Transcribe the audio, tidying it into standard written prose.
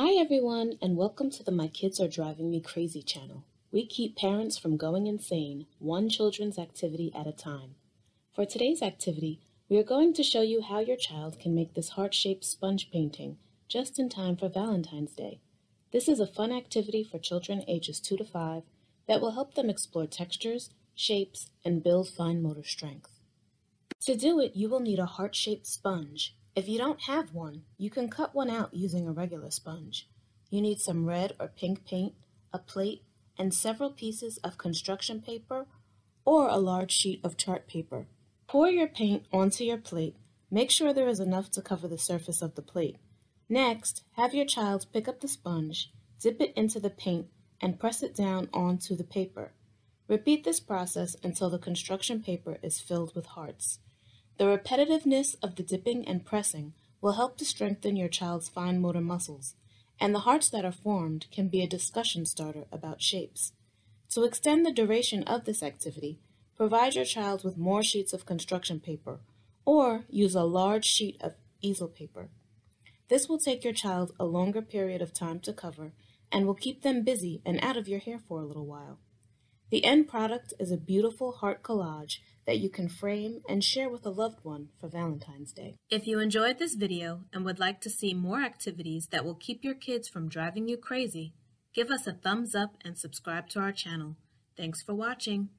Hi everyone, and welcome to the My Kids Are Driving Me Crazy channel. We keep parents from going insane, one children's activity at a time. For today's activity, we are going to show you how your child can make this heart-shaped sponge painting just in time for Valentine's Day. This is a fun activity for children ages 2 to 5 that will help them explore textures, shapes, and build fine motor strength. To do it, you will need a heart-shaped sponge. If you don't have one, you can cut one out using a regular sponge. You need some red or pink paint, a plate, and several pieces of construction paper or a large sheet of chart paper. Pour your paint onto your plate. Make sure there is enough to cover the surface of the plate. Next, have your child pick up the sponge, dip it into the paint, and press it down onto the paper. Repeat this process until the construction paper is filled with hearts. The repetitiveness of the dipping and pressing will help to strengthen your child's fine motor muscles, and the hearts that are formed can be a discussion starter about shapes. To extend the duration of this activity, provide your child with more sheets of construction paper, or use a large sheet of easel paper. This will take your child a longer period of time to cover and will keep them busy and out of your hair for a little while. The end product is a beautiful heart collage that you can frame and share with a loved one for Valentine's Day. If you enjoyed this video and would like to see more activities that will keep your kids from driving you crazy, give us a thumbs up and subscribe to our channel. Thanks for watching.